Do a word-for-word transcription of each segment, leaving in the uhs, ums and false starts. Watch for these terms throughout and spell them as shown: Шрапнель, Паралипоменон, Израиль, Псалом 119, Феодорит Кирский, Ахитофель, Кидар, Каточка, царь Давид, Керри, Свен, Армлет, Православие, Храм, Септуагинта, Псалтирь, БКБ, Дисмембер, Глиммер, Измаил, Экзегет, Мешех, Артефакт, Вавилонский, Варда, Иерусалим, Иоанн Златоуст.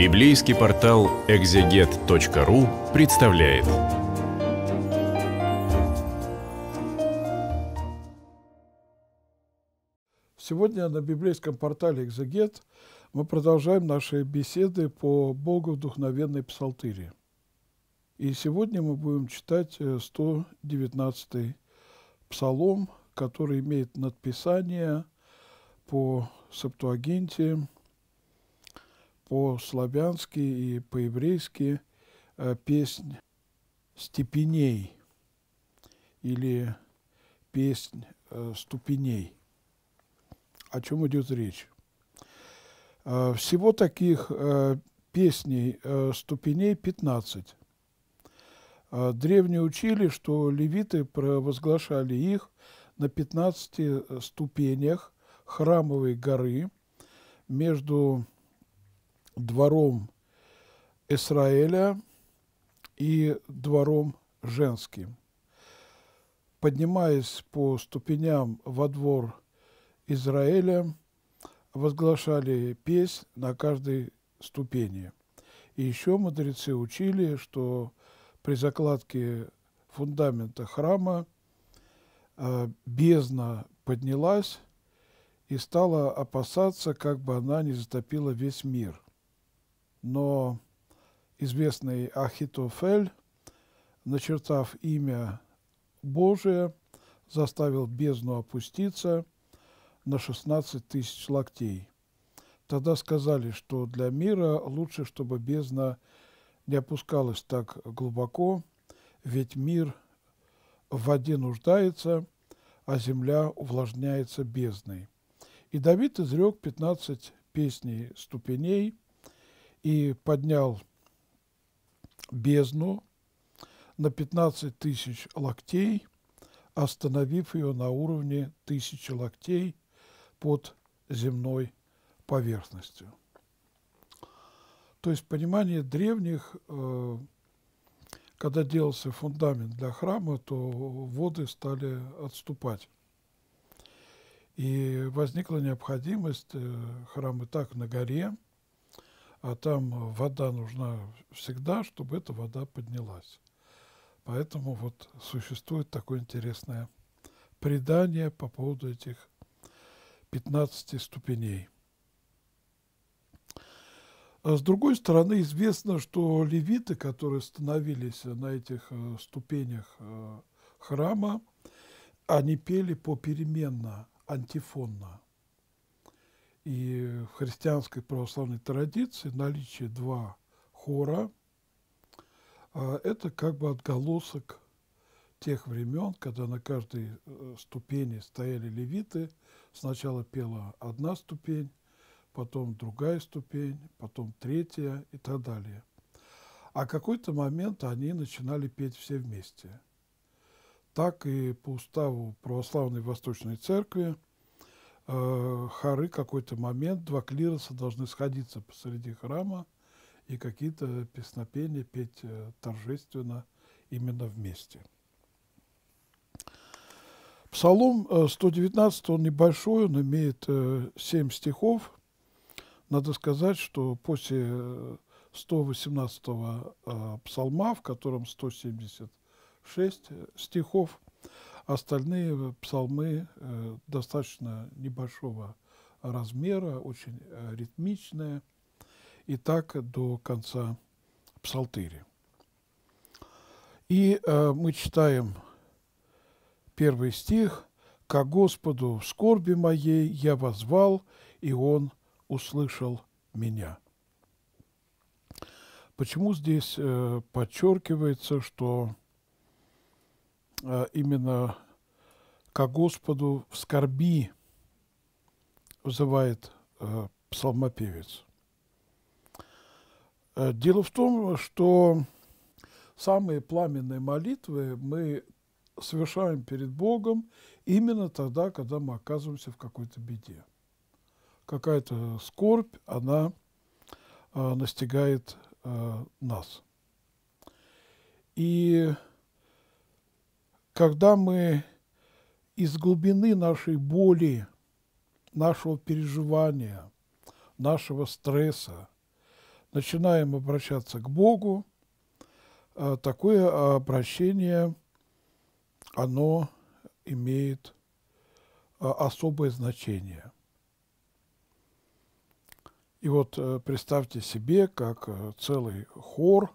Библейский портал экзегет точка ру представляет. Сегодня на библейском портале «Экзегет» мы продолжаем наши беседы по Богу вдохновенной Псалтири. И сегодня мы будем читать сто девятнадцатый Псалом, который имеет надписание по Септуагинте, по-славянски и по-еврейски «Песнь степеней» или «Песнь ступеней». О чем идет речь? Всего таких песней ступеней пятнадцать. Древние учили, что левиты провозглашали их на пятнадцати ступенях храмовой горы между двором Израиля и двором женским. Поднимаясь по ступеням во двор Израиля, возглашали песнь на каждой ступени. И еще мудрецы учили, что при закладке фундамента храма э, бездна поднялась и стала опасаться, как бы она не затопила весь мир. Но известный Ахитофель, начертав имя Божие, заставил бездну опуститься на шестнадцать тысяч локтей. Тогда сказали, что для мира лучше, чтобы бездна не опускалась так глубоко, ведь мир в воде нуждается, а земля увлажняется бездной. И Давид изрек пятнадцать песней ступеней и поднял бездну на пятнадцать тысяч локтей, остановив ее на уровне тысячи локтей под земной поверхностью. То есть понимание древних, э, когда делался фундамент для храма, то воды стали отступать. И возникла необходимость, э, храм и так на горе, а там вода нужна всегда, чтобы эта вода поднялась. Поэтому вот существует такое интересное предание по поводу этих пятнадцати ступеней. А с другой стороны, известно, что левиты, которые становились на этих ступенях храма, они пели попеременно, антифонно. И в христианской православной традиции наличие два хора – это как бы отголосок тех времен, когда на каждой ступени стояли левиты. Сначала пела одна ступень, потом другая ступень, потом третья и так далее. А в какой-то момент они начинали петь все вместе. Так и по уставу Православной Восточной Церкви э, хоры в какой-то момент, два клироса должны сходиться посреди храма и какие-то песнопения петь э, торжественно именно вместе. Псалом сто девятнадцатый, он небольшой, он имеет семь стихов. Надо сказать, что после сто восемнадцатого псалма, в котором сто семьдесят шесть стихов, остальные псалмы достаточно небольшого размера, очень ритмичные, и так до конца Псалтири. И мы читаем первый стих: «Ко Господу в скорби моей я воззвал, и Он услышал меня». Почему здесь э, подчеркивается, что э, именно «ко Господу в скорби» взывает э, псалмопевец? Э, дело в том, что самые пламенные молитвы мы совершаем перед Богом именно тогда, когда мы оказываемся в какой-то беде. Какая-то скорбь, она э, настигает э, нас. И когда мы из глубины нашей боли, нашего переживания, нашего стресса начинаем обращаться к Богу, такое обращение, оно имеет особое значение. И вот представьте себе, как целый хор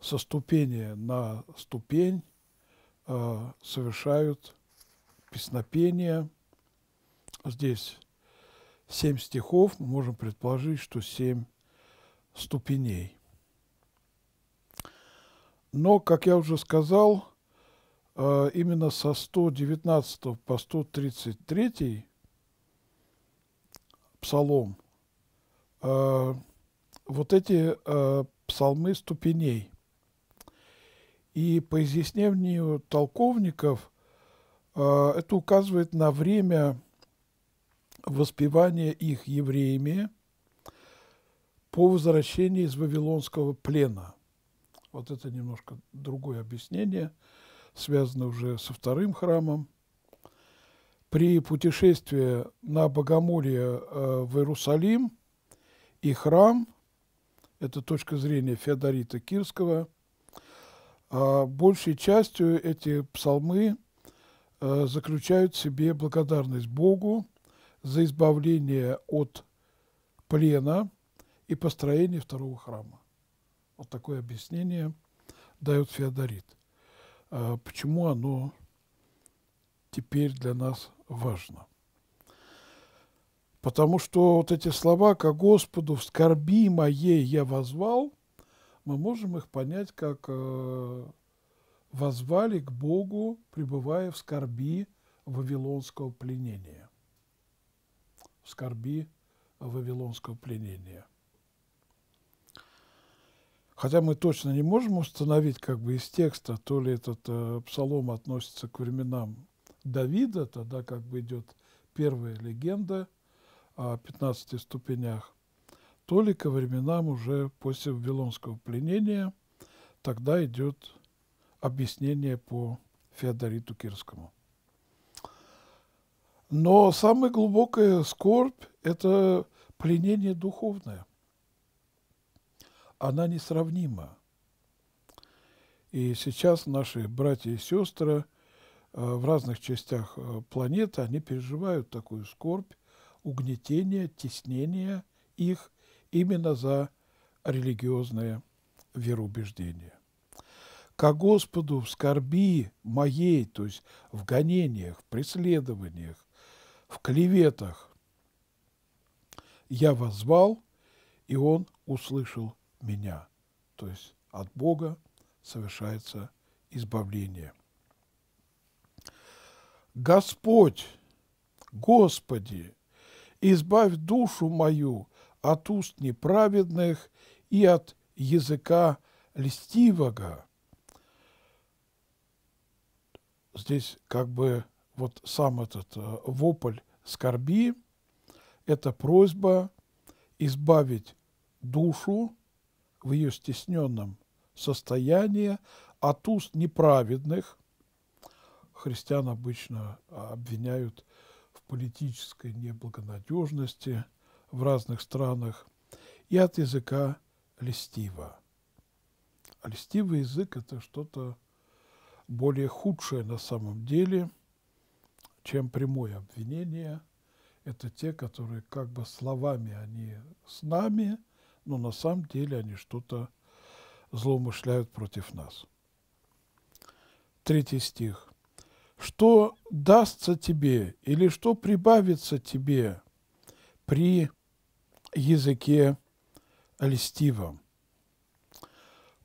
со ступени на ступень совершают песнопение. Здесь семь стихов, мы можем предположить, что семь ступеней. Но, как я уже сказал, именно со сто девятнадцатого по сто тридцать третий псалом вот эти псалмы ступеней. И по изъяснению толковников это указывает на время воспевания их евреями по возвращении из Вавилонского плена. Вот это немножко другое объяснение, связано уже со вторым храмом. При путешествии на богомолье в Иерусалим и храм, это точка зрения Феодорита Кирского, большей частью эти псалмы заключают в себе благодарность Богу за избавление от плена и построение второго храма. Вот такое объяснение дает Феодорит. Почему оно теперь для нас важно? Потому что вот эти слова «Ко Господу в скорби моей я воззвал», мы можем их понять как «воззвали к Богу, пребывая в скорби вавилонского пленения». В скорби вавилонского пленения. Хотя мы точно не можем установить как бы из текста, то ли этот э, псалом относится к временам Давида, тогда как бы идет первая легенда о пятнадцати ступенях, то ли ко временам уже после вавилонского пленения, тогда идет объяснение по Феодориту Кирскому. Но самая глубокая скорбь – это пленение духовное. Она несравнима. И сейчас наши братья и сестры в разных частях планеты, они переживают такую скорбь, угнетение, теснение их именно за религиозные вероубеждения. «Ко Господу в скорби моей», то есть в гонениях, в преследованиях, в клеветах, «я воззвал, и Он услышал меня», то есть от Бога совершается избавление. «Господь, Господи, избавь душу мою от уст неправедных и от языка льстивого». Здесь как бы вот сам этот вопль скорби – это просьба избавить душу в ее стесненном состоянии от уст неправедных. Христиан обычно обвиняют в политической неблагонадежности в разных странах и от языка льстива. А льстивый язык – это что-то более худшее на самом деле, чем прямое обвинение. Это те, которые как бы словами они с нами, но на самом деле они что-то злоумышляют против нас. Третий стих. «Что дастся тебе или что прибавится тебе при языке льстивом?»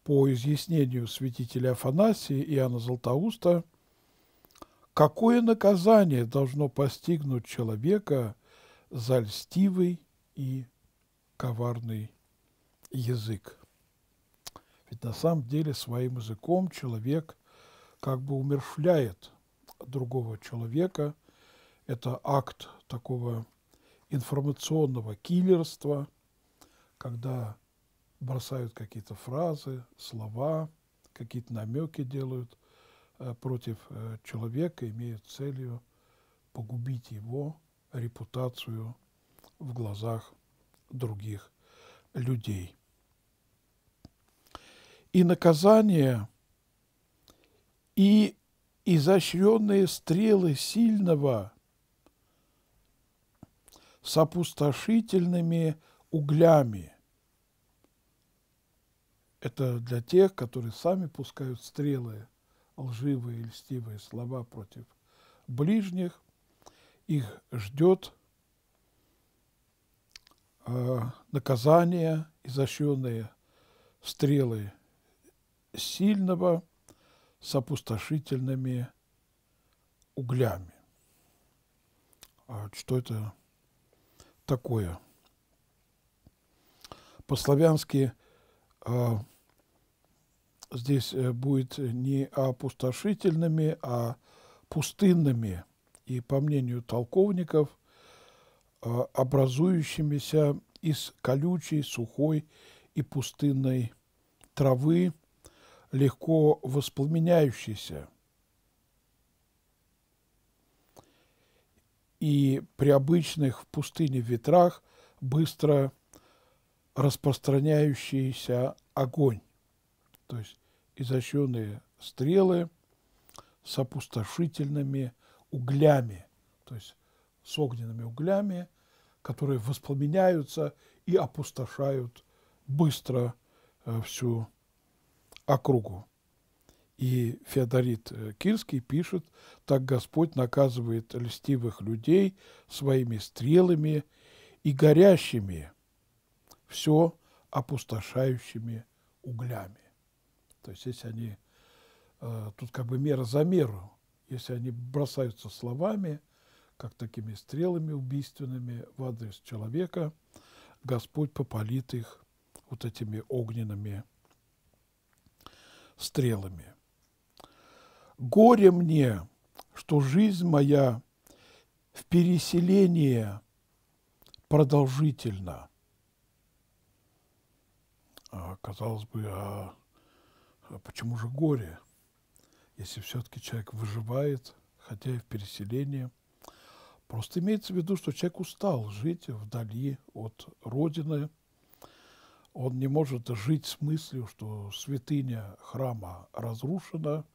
По изъяснению святителя Афанасия Иоанна Златоуста, какое наказание должно постигнуть человека за льстивый и коварный язык? Ведь на самом деле своим языком человек как бы умерщвляет другого человека. Это акт такого информационного киллерства, когда бросают какие-то фразы, слова, какие-то намеки делают против человека, имеют целью погубить его репутацию в глазах других людей. И наказание, и изощренные стрелы сильного с опустошительными углями. Это для тех, которые сами пускают стрелы, лживые и льстивые слова против ближних. Их ждет э, наказание, изощренные стрелы сильного с опустошительными углями. А что это такое? По-славянски э, здесь будет не опустошительными, а пустынными, и, по мнению толковников, образующимися из колючей, сухой и пустынной травы, легко воспламеняющейся и при обычных в пустыне ветрах быстро распространяющийся огонь, то есть изощренные стрелы с опустошительными углями, то есть с огненными углями, которые воспламеняются и опустошают быстро всю округу. И Феодорит Кирский пишет: «Так Господь наказывает льстивых людей своими стрелами и горящими, все опустошающими углями». То есть, если они, тут как бы мера за меру, если они бросаются словами, как такими стрелами убийственными в адрес человека, Господь попалит их вот этими огненными стрелами. «Горе мне, что жизнь моя в переселении продолжительна». А, казалось бы, а почему же горе, если все-таки человек выживает, хотя и в переселении? Просто имеется в виду, что человек устал жить вдали от Родины. Он не может жить с мыслью, что святыня храма разрушена,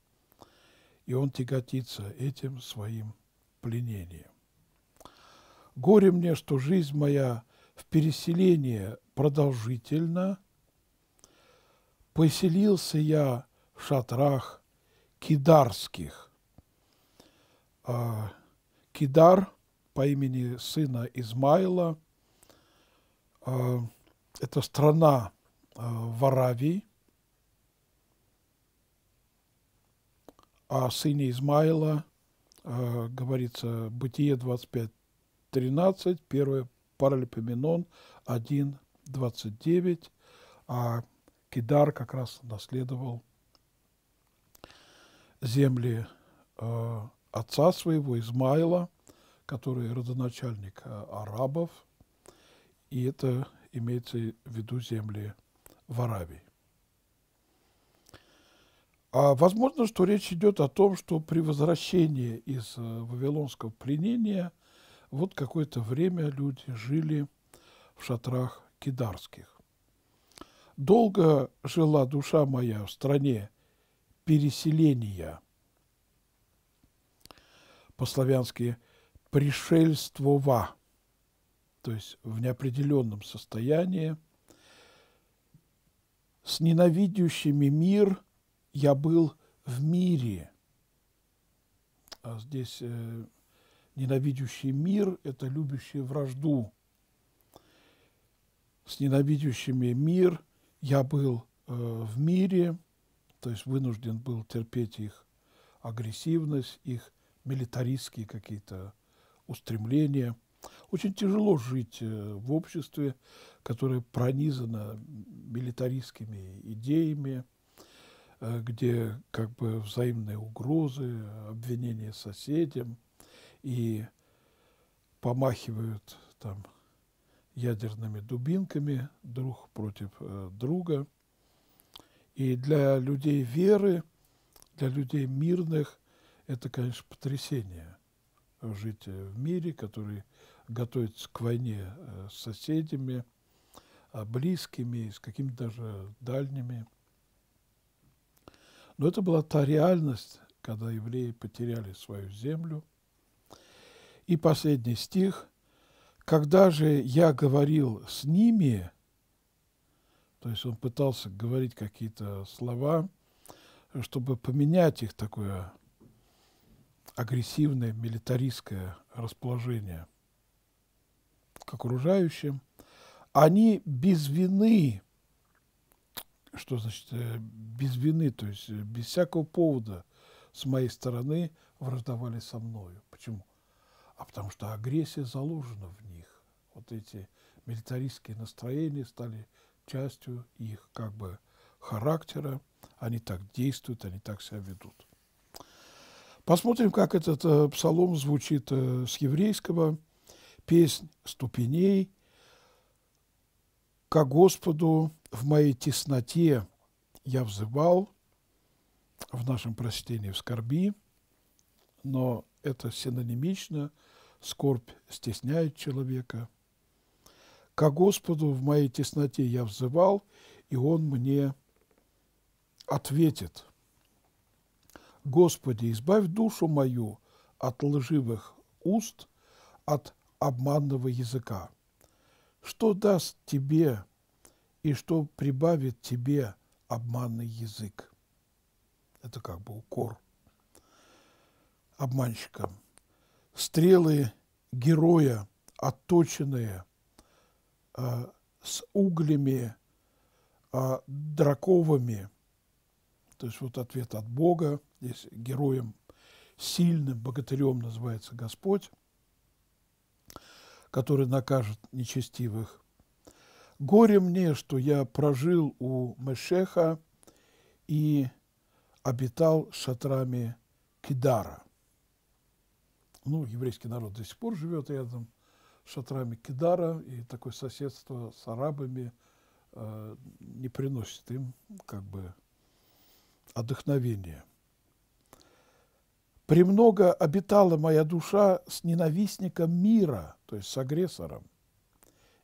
и он тяготится этим своим пленением. «Горе мне, что жизнь моя в переселении продолжительна. Поселился я в шатрах кидарских». Кидар по имени сына Измаила — это страна в Аравии. О сыне Измаила говорится Бытие двадцать пять тринадцать, первое Паралипоменон один двадцать девять, а Кидар как раз наследовал земли э, отца своего, Измаила, который родоначальник э, арабов, и это имеется в виду земли в Аравии. А возможно, что речь идет о том, что при возвращении из э, вавилонского пленения вот какое-то время люди жили в шатрах кидарских. «Долго жила душа моя в стране переселения», по-славянски «пришельствова», то есть в неопределенном состоянии. «С ненавидящими мир я был в мире». А здесь э, ненавидящий мир – это любящий вражду. «С ненавидящими мир я был э, в мире», то есть вынужден был терпеть их агрессивность, их милитаристские какие-то устремления. Очень тяжело жить в обществе, которое пронизано милитаристскими идеями, где как бы взаимные угрозы, обвинения соседям, и помахивают там ядерными дубинками друг против друга. И для людей веры, для людей мирных, это, конечно, потрясение — жить в мире, который готовится к войне с соседями, близкими, с какими-то даже дальними. Но это была та реальность, когда евреи потеряли свою землю. И последний стих. «Когда же я говорил с ними», то есть он пытался говорить какие-то слова, чтобы поменять их такое агрессивное милитаристское расположение к окружающим, они без вины, что значит без вины, то есть без всякого повода с моей стороны враждовали со мною. Почему? А потому что агрессия заложена в них. Вот эти милитаристские настроения стали частью их как бы характера. Они так действуют, они так себя ведут. Посмотрим, как этот э, псалом звучит э, с еврейского. «Песнь ступеней ко Господу в моей тесноте я взывал», в нашем прочтении в скорби, но это синонимично, скорбь стесняет человека. «Ко Господу в моей тесноте я взывал, и Он мне ответит. Господи, избавь душу мою от лживых уст, от обманного языка. Что даст тебе и что прибавит тебе обманный язык?» Это как бы укор обманщикам. «Стрелы героя, отточенные э, с углями э, драковыми». То есть вот ответ от Бога. Здесь героем сильным, богатырем называется Господь, который накажет нечестивых. «Горе мне, что я прожил у Мешеха и обитал шатрами Кидара». Ну, еврейский народ до сих пор живет рядом с шатрами Кидара, и такое соседство с арабами э, не приносит им как бы отдохновения. «Премного обитала моя душа с ненавистником мира», то есть с агрессором.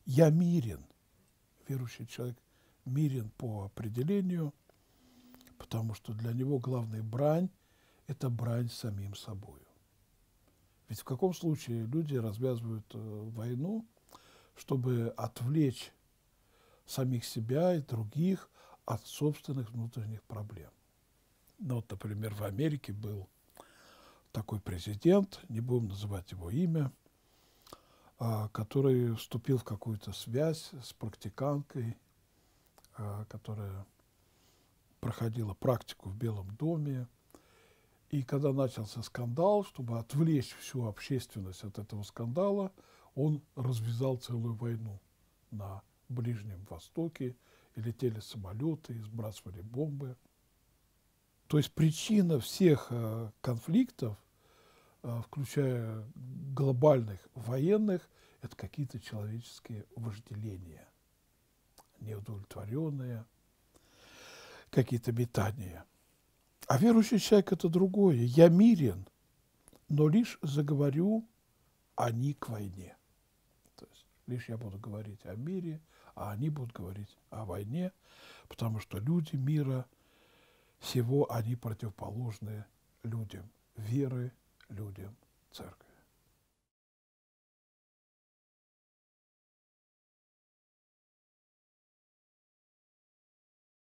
«Я мирен». Верующий человек мирен по определению, потому что для него главная брань – это брань самим собой. Ведь в каком случае люди развязывают войну, чтобы отвлечь самих себя и других от собственных внутренних проблем? Ну, вот, например, в Америке был такой президент, не будем называть его имя, который вступил в какую-то связь с практиканткой, которая проходила практику в Белом доме. И когда начался скандал, чтобы отвлечь всю общественность от этого скандала, он развязал целую войну на Ближнем Востоке, и летели самолеты, и сбрасывали бомбы. То есть причина всех конфликтов, включая глобальных военных, это какие-то человеческие вожделения, неудовлетворенные, какие-то метания. А верующий человек – это другое. «Я мирен, но лишь заговорю они к войне». То есть лишь я буду говорить о мире, а они будут говорить о войне, потому что люди мира всего, они противоположны людям веры, людям церкви.